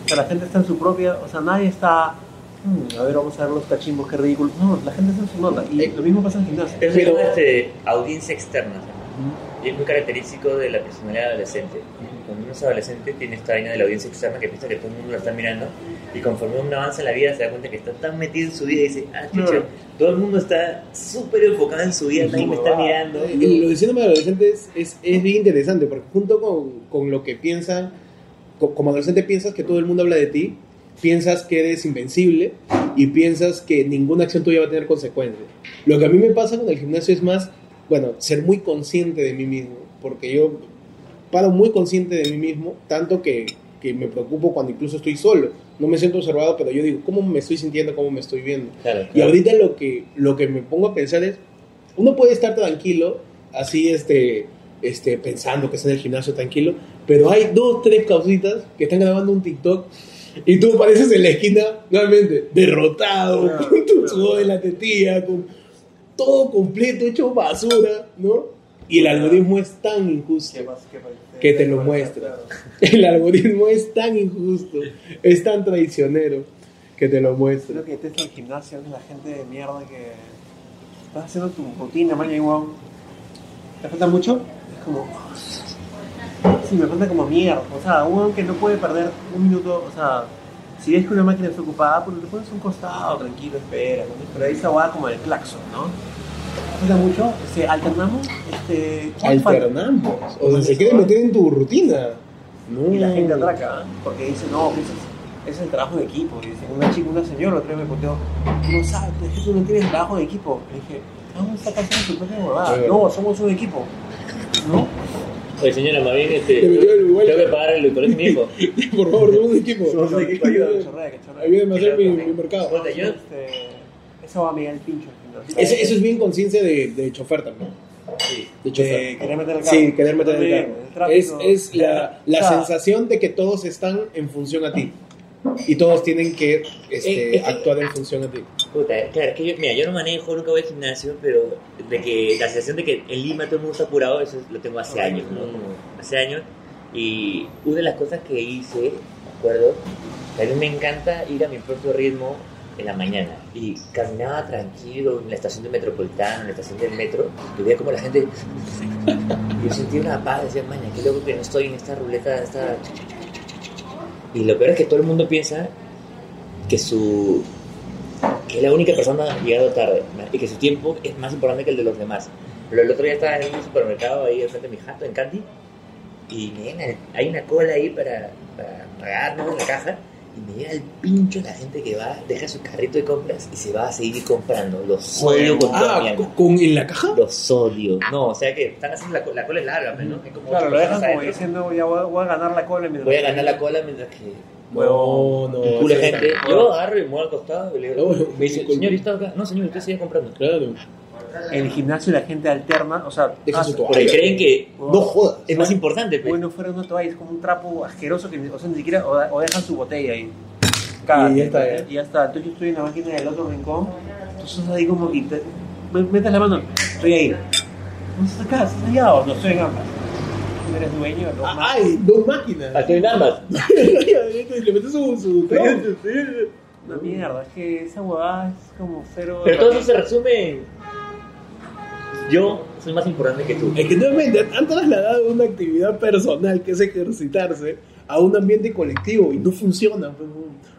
O sea, la gente está en su propia, o sea, nadie está, a ver, vamos a ver los cachimbos, qué ridículo. No, la gente está en su nota y lo mismo pasa en gimnasia. Es pero audiencia externa, ¿sí? Y es muy característico de la personalidad adolescente. Cuando uno es adolescente tiene esta vaina de la audiencia externa que piensa que todo el mundo la está mirando y conforme uno avanza en la vida se da cuenta que está tan metido en su vida y dice, todo el mundo está súper enfocado en su vida, nadie me está mirando. Y lo de síndrome de adolescentes es bien interesante porque junto con lo que piensan, como adolescente piensas que todo el mundo habla de ti, piensas que eres invencible y piensas que ninguna acción tuya va a tener consecuencias. Lo que a mí me pasa con el gimnasio es más, ser muy consciente de mí mismo, porque yo paro muy consciente de mí mismo, tanto que me preocupo cuando incluso estoy solo. No me siento observado, pero yo digo, ¿cómo me estoy sintiendo? ¿Cómo me estoy viendo? Claro. Y ahorita lo que me pongo a pensar es, uno puede estar tranquilo, así pensando que está en el gimnasio tranquilo, pero hay 2, 3 causitas que están grabando un TikTok y tú apareces en la esquina nuevamente derrotado, con tu sudor de la tetilla, con todo completo, hecho basura, ¿no? Y el algoritmo es tan injusto que te lo muestra. El algoritmo es tan injusto, es tan traicionero que te lo muestra. Creo que detesto el gimnasio, es la gente de mierda que estás haciendo tu rutina, man, igual. ¿Te falta mucho? Es como... Sí, me falta como mierda. O sea, uno que no puede perder un minuto, o sea... Si ves que una máquina está ocupada, pues te pones a un costado, tranquilo, espera. Pero ahí se va como el claxon, ¿no? ¿Falta mucho? ¿Alternamos? ¿Alternamos? O sea, se quiere meter en tu rutina. No. Y la gente atraca, porque dice, no, ese es el trabajo de equipo. Y dice, una señora, otra vez me puteó, no sabes, es que tú no tienes trabajo de equipo. Le dije, no, está casi tu propia huevada. No, somos un equipo. ¿No? Oye, señora, más bien, tengo que pagar el colegio de mi hijo. Por favor, somos un equipo. Somos un equipo, ayúdame a hacer mi mercado. Eso va a mirar el pincho. Eso es bien conciencia de chofer también. Sí, de chofer. Querer meter el carro. Sí, querer meter el carro. Es la sensación de que todos están en función a ti. Y todos tienen que actuar en función a ti. Puta, claro, que yo no manejo, nunca voy al gimnasio, pero de que la sensación de que en Lima todo el mundo está apurado, eso lo tengo hace años, ¿no? Hace años. Y una de las cosas que hice, me acuerdo, que a mí me encanta ir a mi propio ritmo en la mañana. Y caminaba tranquilo en la estación de Metropolitano, en la estación del metro, y veía como la gente... Yo sentía una paz, decía, maña, qué loco que no estoy en esta ruleta, esta... Y lo peor es que todo el mundo piensa que su que es la única persona llegado tarde y que su tiempo es más importante que el de los demás. Pero el otro día estaba en un supermercado ahí al frente de mi jato, en Candy, y hay una cola ahí para pagar, ¿no?, en la caja, y me llega el pincho la gente que va, deja su carrito de compras y se va a seguir comprando. Los odio con toda mi alma. ¿Con en la caja? Los odio. No, o sea que están haciendo la cola es larga, ¿no? Como claro, lo dejan como diciendo, ya voy a ganar la cola mientras que... No, no. Pura gente. Yo agarro y me voy al costado y le digo, me dice, señor, ¿está acá? No, señor, usted sigue comprando. Claro. En el gimnasio la gente alterna, o sea, porque creen que no jodas, es más importante. Bueno, fuera una toalla, es como un trapo asqueroso que, o sea, ni siquiera, o dejan su botella ahí. Cágate, y ya está, ¿eh? Y ya está. Entonces yo estoy en la máquina del otro rincón, entonces ahí como que metes la mano, estoy ahí. No estás acá, estás allá, o no estoy en ambas. Eres dueño de dos máquinas. ¡Ay! ¡Dos máquinas! ¡Estoy en ambas! Le metes su una mierda, es que esa huevada es como cero... Pero todo eso se resume en... Yo soy más importante que tú. Es que realmente han trasladado una actividad personal, que es ejercitarse, a un ambiente colectivo, y no funciona.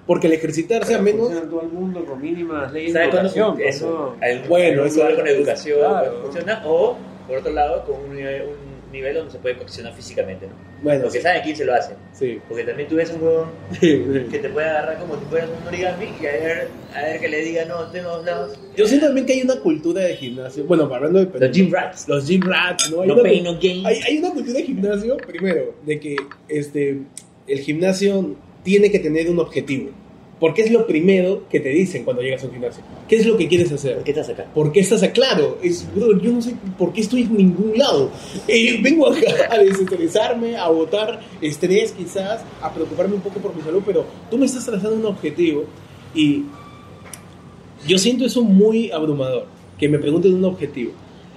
Porque el ejercitarse, al menos... Funciona todo el mundo con mínimas leyes de educación. Eso, ¿no? Bueno, eso es con educación. Claro. Funciona, o, por otro lado, con un nivel donde se puede coaccionar físicamente, ¿no? Bueno, porque sí saben quién se lo hace. Sí. Porque también tú ves un huevón que te puede agarrar como si fueras un origami y a ver que le diga, no, tengo dos lados. Yo siento también que hay una cultura de gimnasio. Bueno, hablando de... Los gym rats. Los gym rats, ¿no? No pain, no gain. Hay una cultura de gimnasio, primero, de que el gimnasio tiene que tener un objetivo. Porque es lo primero que te dicen cuando llegas a un gimnasio. ¿Qué es lo que quieres hacer? ¿Por qué estás acá? ¿Por qué estás acá? Claro, yo no sé por qué estoy en ningún lado. Vengo acá a desestresarme, a botar estrés quizás, a preocuparme un poco por mi salud, pero tú me estás trazando un objetivo y yo siento eso muy abrumador, que me pregunten un objetivo.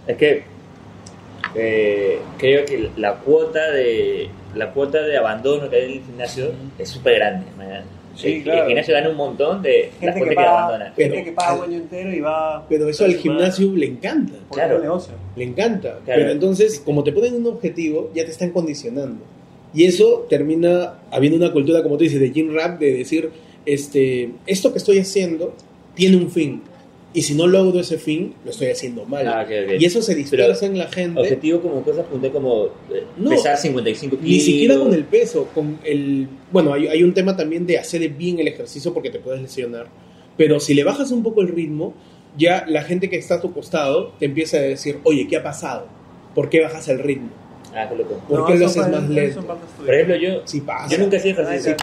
Es que creo que la cuota de abandono que hay en el gimnasio es súper grande, ¿verdad? Sí, claro. El gimnasio gana un montón de gente, gente que paga un año entero y va... Pero eso al gimnasio le encanta. Claro. Le encanta. Claro. Pero entonces, como te ponen un objetivo, ya te están condicionando. Y eso termina habiendo una cultura, como tú dices, de gym rap, de decir, esto que estoy haciendo tiene un fin. Y si no logro ese fin, lo estoy haciendo mal. Okay. Y eso se dispersa en la gente. Objetivo como cosas punté como pesar 55 kilos. Ni siquiera con el peso. Bueno, hay un tema también de hacer bien el ejercicio porque te puedes lesionar. Pero si le bajas un poco el ritmo, ya la gente que está a tu costado te empieza a decir, oye, ¿qué ha pasado? ¿Por qué bajas el ritmo? ¿Por qué lo haces más lento? Por ejemplo, yo nunca hacía ejercicio.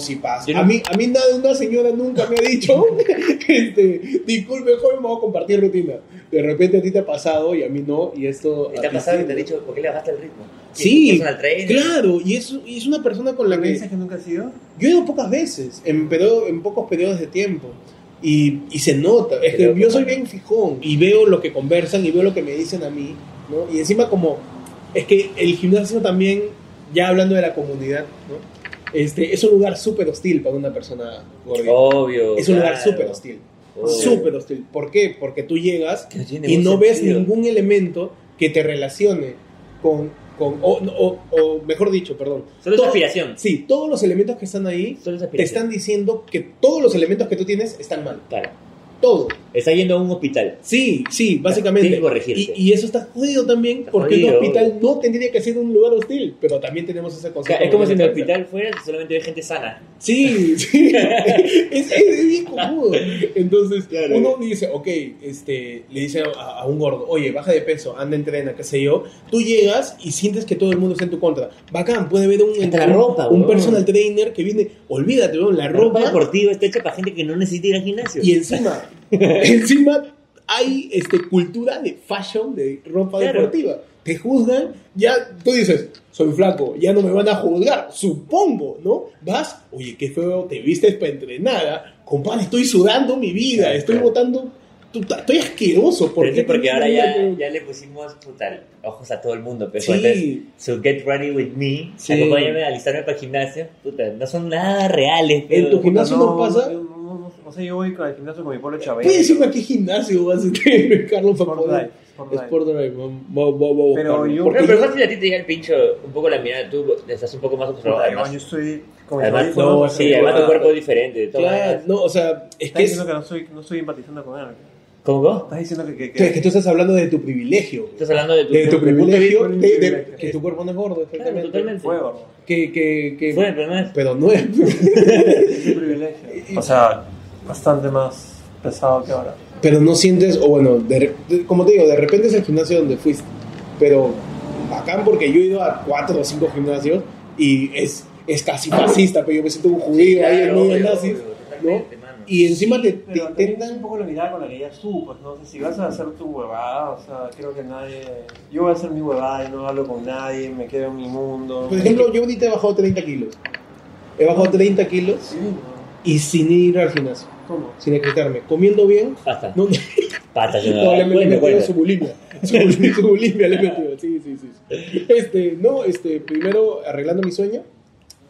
Sí pasa. A mí una señora nunca me ha dicho, disculpe, joven, vamos a compartir rutina. De repente a ti te ha pasado y a mí no. Y esto... ¿Te ha pasado y te ha dicho, por qué le bajaste el ritmo? Sí, claro. Y es una persona con la que... ¿Dices que nunca has ido? Yo he ido pocas veces, en pocos periodos de tiempo. Y se nota. Es que yo soy bien fijón y veo lo que conversan y veo lo que me dicen a mí, ¿no? Y encima como... Es que el gimnasio también, ya hablando de la comunidad, ¿no? Es un lugar súper hostil para una persona gordita. Obvio. Es un lugar súper hostil. Súper hostil. ¿Por qué? Porque tú llegas y no ves ningún elemento que te relacione con mejor dicho, perdón. Solo es aspiración. Sí, todos los elementos que están ahí te están diciendo que todos los elementos que tú tienes están mal. Claro. Todo. Está yendo a un hospital. Sí, básicamente. Y eso está jodido también, está porque jodido, el hospital obvio. No tendría que ser un lugar hostil, pero también tenemos esa cosa. Es como si en el hospital fuera solamente hay gente sana. Sí. es bien cojudo. Entonces, claro, uno dice, ok, le dice a un gordo, oye, baja de peso, anda, entrena, qué sé yo. Tú llegas y sientes que todo el mundo está en tu contra. Bacán, puede haber un personal trainer que viene, olvídate, ¿no? La ropa deportiva está hecha para gente que no necesita ir al gimnasio. Y encima hay cultura de fashion, de ropa deportiva. Te juzgan, ya tú dices, soy flaco, ya no me van a juzgar, supongo, ¿no? Vas, oye, qué feo, te vistes para entrenar, compadre, estoy sudando mi vida, estoy botando, estoy asqueroso. Porque ahora ya le pusimos ojos a todo el mundo, pero sí. So get ready with me, sí. Acompáñame a alistarme para el gimnasio, no son nada reales. Pero, en tu gimnasio no pasa... No sé, yo voy al gimnasio con mi polo Chávez. ¿Puedes decirme a qué gimnasio vas a tener, Carlos Fapoda? por Doraemon. Pero yo... Porque pero si a ti te llega el pincho un poco la mirada, tú estás un poco más observado. Además, yo estoy... Además, no, sí, además tu cuerpo es diferente. Claro, no, o sea, es que... Estás diciendo que no estoy empatizando con él. ¿Cómo? Estás diciendo que... Es que tú estás hablando de tu privilegio. Estás hablando de tu privilegio, que tu cuerpo no es gordo, exactamente. Totalmente. Fue gordo. Fue, pero no es. Pero no es. Es un privilegio. O sea, bastante más pesado que ahora. Pero no sientes, o bueno, como te digo, de repente es el gimnasio donde fuiste. Pero bacán, porque yo he ido a 4 o 5 gimnasios y es casi fascista, pero yo me siento un judío, claro, ahí en medio de nazis, ¿no? Y encima te intentan un poco la mirada con la que ya tú, pues no sé si vas a hacer tu huevada, o sea, creo que nadie... Yo voy a hacer mi huevada y no hablo con nadie, me quedo en mi mundo. Por ejemplo, yo ahorita he bajado 30 kilos. He bajado 30 kilos y sin ir al gimnasio. ¿Cómo? Sin ejercitarme, comiendo bien. Pasta. No, pasta, yo no. Le su bulimia. Su bulimia le he metido. Sí. Primero arreglando mi sueño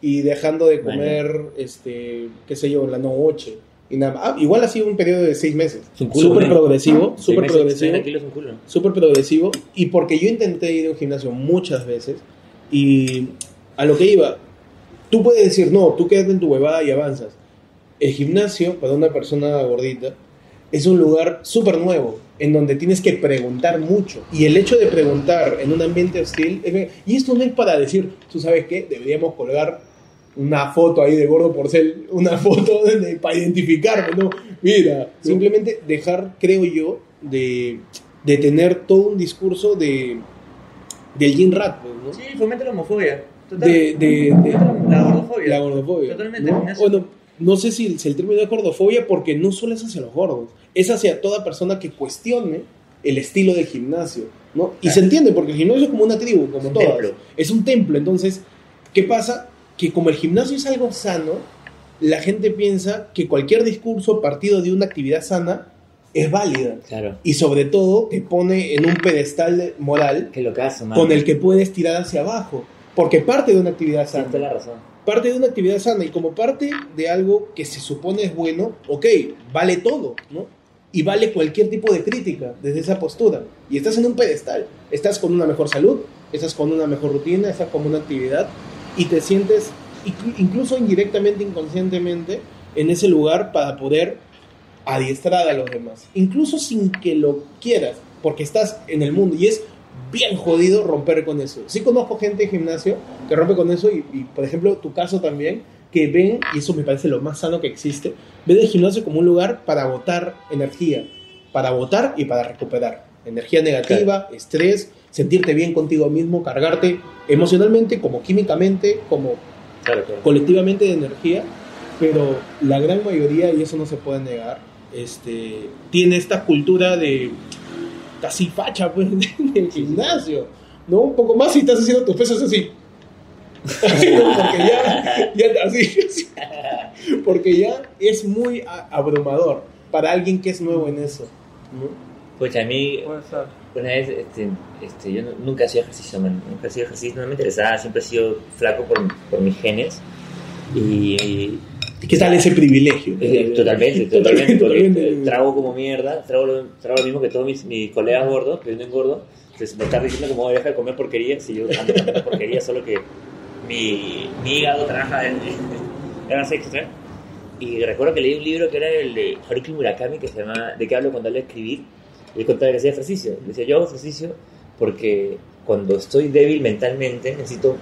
y dejando de comer, qué sé yo, la noche. Y nada más. Igual ha sido un periodo de 6 meses. Súper progresivo. Súper progresivo. Súper progresivo. Y porque yo intenté ir a un gimnasio muchas veces y a lo que iba, tú puedes decir, no, tú quédate en tu huevada y avanzas. El gimnasio, para una persona gordita, es un lugar súper nuevo, en donde tienes que preguntar mucho. Y el hecho de preguntar en un ambiente hostil... Y esto no es para decir, tú sabes qué, deberíamos colgar una foto ahí de gordo porcel, una foto para identificarme, ¿no? Mira, simplemente dejar, creo yo, de tener todo un discurso del Jim Rat, ¿no? Sí, fomenta la homofobia. Total, la gordofobia. La gordofobia. Totalmente, ¿no? Gimnasio. No sé si el término es gordofobia, porque no solo es hacia los gordos, es hacia toda persona que cuestione el estilo del gimnasio, ¿no? Claro. Y se entiende, porque el gimnasio es como una tribu, como todas. Templo. Es un templo. Entonces, ¿qué pasa? Que como el gimnasio es algo sano, la gente piensa que cualquier discurso partido de una actividad sana es válida. Claro. Y sobre todo te pone en un pedestal moral con el que puedes tirar hacia abajo, porque parte de una actividad sana. Tienes la razón. Parte de una actividad sana, y como parte de algo que se supone es bueno, ok, vale todo, ¿no? Y vale cualquier tipo de crítica desde esa postura. Y estás en un pedestal, estás con una mejor salud, estás con una mejor rutina, estás con una actividad, y te sientes, incluso indirectamente, inconscientemente, en ese lugar para poder adiestrar a los demás. Incluso sin que lo quieras, porque estás en el mundo, y es bien jodido romper con eso. Sí conozco gente en gimnasio que rompe con eso y, por ejemplo, tu caso también, que ven, y eso me parece lo más sano que existe, ven el gimnasio como un lugar para botar energía, para botar y para recuperar. Energía negativa, claro. Estrés, sentirte bien contigo mismo, cargarte emocionalmente, como químicamente, como claro. Colectivamente de energía, pero la gran mayoría, y eso no se puede negar, tiene esta cultura de... casi facha, pues, en el gimnasio, ¿no? Un poco más si estás haciendo tus pesos así. Porque ya así. Porque ya es muy abrumador para alguien que es nuevo en eso, ¿no? Pues a mí, una vez, yo nunca hacía ejercicio, no me interesaba, siempre he sido flaco por mis genes. Y ¿qué tal ese privilegio? Totalmente, trago como mierda, trago lo mismo que todos mis colegas gordos, pero yo no engordo. Entonces me estás diciendo que me voy a dejar de comer porquería, si yo ando comiendo porquería, solo que mi hígado trabaja en ganas extra. Y recuerdo que leí un libro que era el de Haruki Murakami, que se llama ¿De qué hablo cuando hablo de escribir? Y él contaba que hacía ejercicio. Le decía, yo hago ejercicio porque cuando estoy débil mentalmente necesito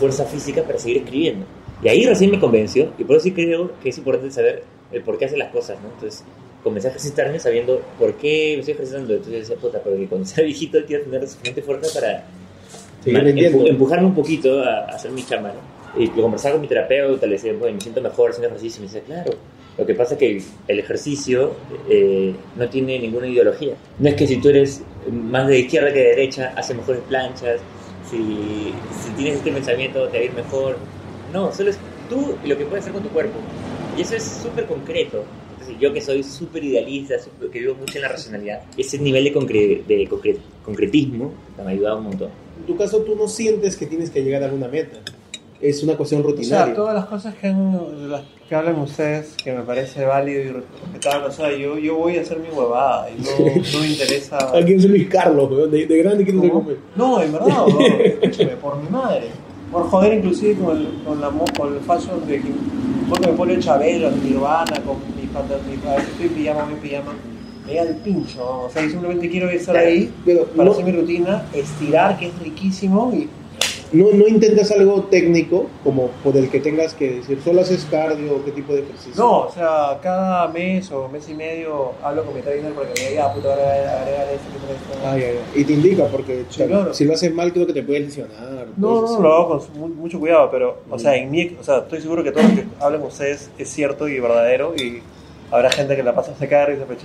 fuerza física para seguir escribiendo. Y ahí recién me convenció, y por eso sí creo que es importante saber el por qué hacen las cosas, ¿no? Entonces, comencé a ejercitarme sabiendo por qué me estoy ejercitando. Entonces yo decía, puta, porque cuando sea viejito quiero tener suficiente fuerza para empujarme un poquito a hacer mi chamba, ¿no? Y lo conversaba con mi terapeuta, le decía, bueno, me siento mejor haciendo ejercicio. Y me decía, claro, lo que pasa es que el ejercicio no tiene ninguna ideología. No es que si tú eres más de izquierda que de derecha, haces mejores planchas, si tienes este pensamiento te va a ir mejor... No, solo es tú y lo que puedes hacer con tu cuerpo. Y eso es súper concreto. Entonces, yo que soy súper idealista, que vivo mucho en la racionalidad, ese nivel de concretismo me ha ayudado un montón. En tu caso, tú no sientes que tienes que llegar a alguna meta. es una cuestión rutinaria. O sea, todas las cosas que hablan ustedes que me parece válido y respetable, o sea, yo voy a hacer mi huevada y no me interesa. ¿A quién es Luis Carlos, weón? De grande, ¿quién se come? No, en verdad, no, escúchame, por mi madre. Por joder, inclusive con el fashion de que porque me pongo el Chabelo, mi Nirvana, con mi pantalones, estoy en pijama, me da el pincho, vamos. O sea, yo simplemente quiero estar ahí, pero para hacer mi rutina, estirar, que es riquísimo, y no intentas algo técnico como por el que tengas que decir, solo haces cardio o qué tipo de ejercicio. No, o sea, cada mes o mes y medio hablo con mi trainer porque me diga, puta, agregar esto. Ah, ya. Y te indica, porque sí, claro, si lo haces mal creo que te puedes lesionar. No, lo hago con mucho cuidado, pero, o sea, estoy seguro que todo lo que hablan con ustedes es cierto y verdadero, y habrá gente que la pasa a secar y se pecha.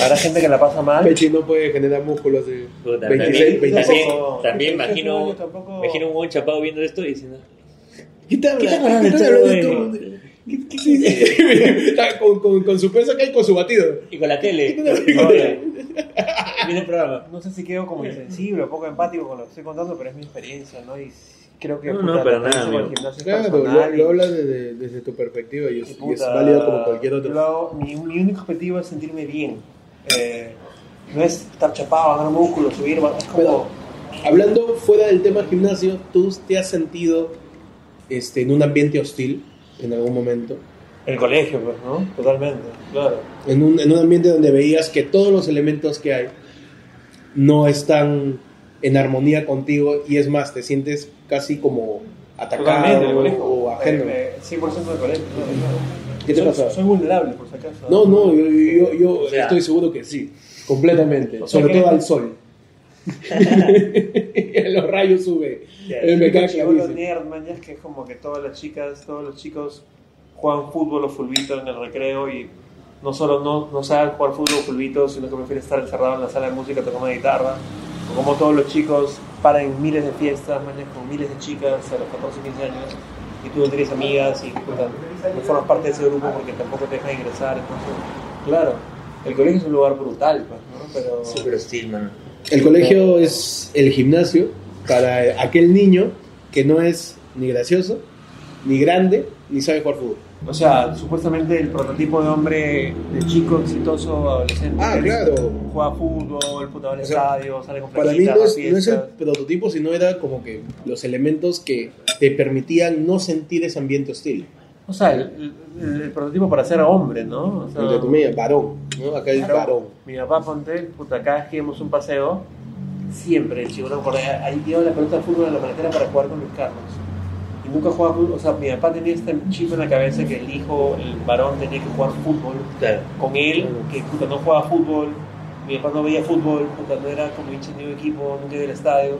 Habrá gente que la pasa mal. Pechi no puede generar músculos de 26. También imagino un buen chapado viendo esto y diciendo: ¿Qué tal? Con su peso acá y con su batido. Y con la tele. Viene el programa. No sé si quedo como insensible o poco empático con lo que estoy contando, pero es mi experiencia, ¿no? Y creo que para nada, amigo. Claro, lo hablas desde tu perspectiva y es válido como cualquier otro. Mi único objetivo es sentirme bien. No es estar chapado, ganar músculos, subir. Es como... Pero, hablando fuera del tema gimnasio, ¿tú te has sentido en un ambiente hostil en algún momento? El colegio, pues, ¿no? Totalmente, claro. En un ambiente donde veías que todos los elementos que hay no están en armonía contigo, y es más, te sientes casi como atacado o ajeno. 100% del colegio. ¿Qué te pasa? Soy vulnerable, por si acaso. No, yo estoy seguro que sí, completamente, sobre todo al sol. Los rayos suben. Me cae clarísimo. Los nerd, mañas, que es como que todas las chicas, todos los chicos juegan fútbol o fulbito en el recreo, y no solo no saben jugar fútbol o fulbito, sino que prefieren estar encerrado en la sala de música tocando guitarra. Como todos los chicos paran miles de fiestas, manejan con miles de chicas a los 14 o 15 años, y tú no tienes amigas y no formas parte de ese grupo porque tampoco te dejan ingresar. Entonces, claro, el colegio es un lugar brutal, ¿no? Pero... Super hostil, man. El colegio es el gimnasio para aquel niño que no es ni gracioso, ni grande, ni sabe jugar fútbol. O sea, supuestamente el prototipo de hombre, de chico exitoso, adolescente. Ah, claro. Juega fútbol, puta, va al estadio, sale con flequita. Para mí no es el prototipo, sino era como que los elementos que te permitían no sentir ese ambiente hostil. O sea, el prototipo para ser hombre, ¿no? O sea, entre comillas, varón, ¿no? Acá es varón. Mi papá, ponte, puta, acá es que íbamos un paseo, siempre el chico, ¿no? Por ahí lleva la pelota de fútbol en la maletera para jugar con Luis Carlos. Nunca jugaba fútbol, o sea, mi papá tenía este chip en la cabeza que el hijo, el varón, tenía que jugar fútbol, claro, con él, que puta, no jugaba fútbol, mi papá no veía fútbol, puta, no era como hincha de un equipo, nunca iba al estadio.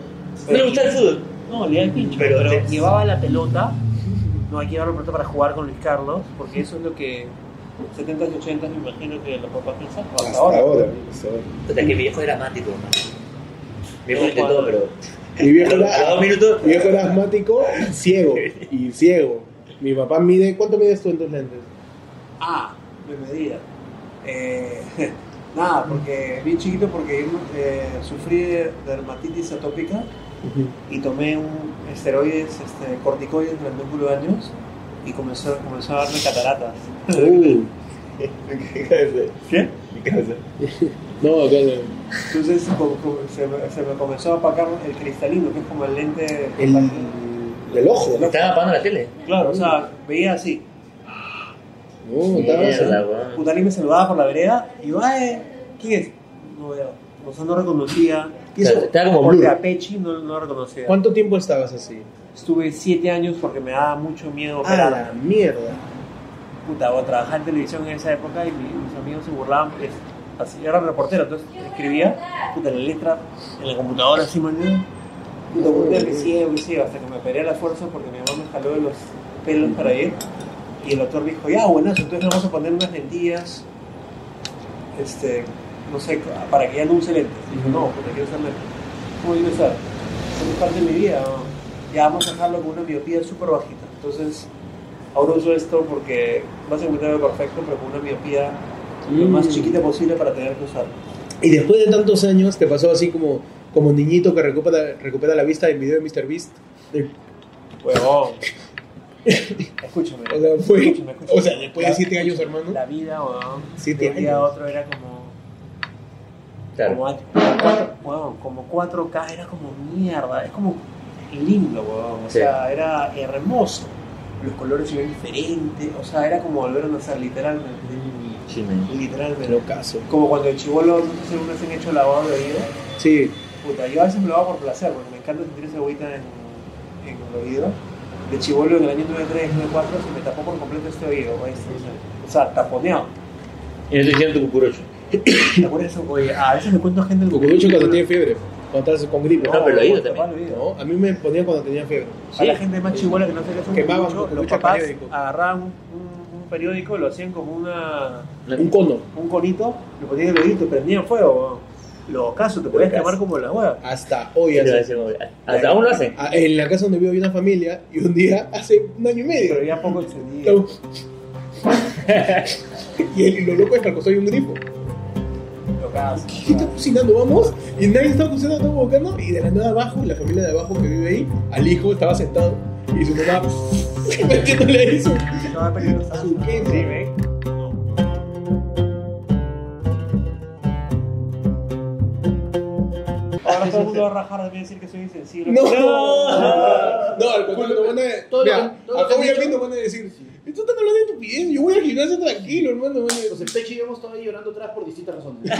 ¿No le gustaba el fútbol? No, le da el pincho, pero llevaba la pelota, no hay que llevar la pelota para jugar con Luis Carlos, porque eso es lo que 70s y 80s me imagino que los papás pensaban. Hasta ahora. O sea, que el viejo era amático, viejo intentó, pero... Mi viejo era asmático, ciego. Mi papá mide... ¿Cuánto mides tú en tus lentes? Me medía. Nada, porque bien chiquito, porque sufrí de dermatitis atópica, y tomé esteroides, corticoides durante 9 años, y comenzó a darme cataratas. ¿Qué? No, acá no. Entonces se me comenzó a apagar el cristalino, que es como el lente del ojo. ¿Te estaba apagando la tele? Claro, o sea, veía así. Puta, alguien me saludaba por la vereda y yo, ¿quién es? No veo. O sea, no reconocía. Estaba como blur. Pechi no reconocía. ¿Cuánto tiempo estabas así? Estuve 7 años porque me daba mucho miedo operar. ¡Ah, la mierda! Puta, o trabajaba en televisión en esa época y mis amigos se burlaban. Así, era reportero, entonces escribía, puta, la letra en la computadora así, mañana, puta, que ciego, hasta que me operé a la fuerza porque mi mamá me jaló de los pelos para ir, y el doctor dijo, ya, bueno, entonces vamos a poner unas lentillas, no sé, para que ya no use lentes. Dijo, no, puta, quiero usar lentes. ¿Cómo voy a usar? Eso es parte de mi vida, ¿no? Ya vamos a dejarlo con una miopía súper bajita, entonces ahora uso esto porque vas a encontrarme perfecto, pero con una miopía lo más chiquita posible para tener que usarlo. Y después de tantos años, ¿te pasó así como niñito que recupera la vista del video de MrBeast? Huevón. Escúchame. O sea, fue, escúchame. O sea, después de 7 años, hermano. La vida, huevón. 7 años. Otro era como. Claro. Como 4K, era como mierda. Es como lindo, huevón. O sea, sí, era hermoso. Los colores se ven diferentes. O sea, era como volver a nacer, literalmente. Sí, literalmente. Ocaso. Como cuando el chibolo, no sé si alguna vez han hecho lavado de oído. Sí. Puta, yo a veces me lo hago por placer, porque me encanta sentir esa agüita en el oído. De chibolo en el año 93, 94 se me tapó por completo este oído. O sea, taponeado. Y no te hicieron tu cucurucho. ¿Te acuerdas eso? Oye, a veces le cuento a gente el cucurucho cuando tiene fiebre. Cuando estás con gripe. No, pero el oído también. No, a mí me ponían cuando tenía fiebre. ¿Sí? A la gente más chibola que no sé qué hacer. Quemaban los papás, agarraban un periódico, lo hacían como una... Un cono. Un conito, lo ponían en el oído y prendían fuego. Los casos, te podías quemar como la hueá. Hasta hoy hacen. Hasta aún lo hacen. En la casa donde vivo había una familia y un día, hace un año y medio. Pero ya poco encendido. Y lo loco es que al costado hay un grifo. ¿Qué está cocinando? Vamos. Y nadie estaba cocinando, estaba buscando. Y de la nada abajo, la familia de abajo que vive ahí, al hijo estaba sentado. Y su mamá metiéndole a eso. Estaba peligroso. ¿A su qué? Sí, ¿eh? Ahora todo el mundo va a rajar, voy a decir que soy insensible. No, no, al contrario, van a decir, van a decir, tú estás hablando de tu piel, yo voy al gimnasio tranquilo, hermano. Pues el Peche y yo hemos estado ahí llorando atrás por distintas razones.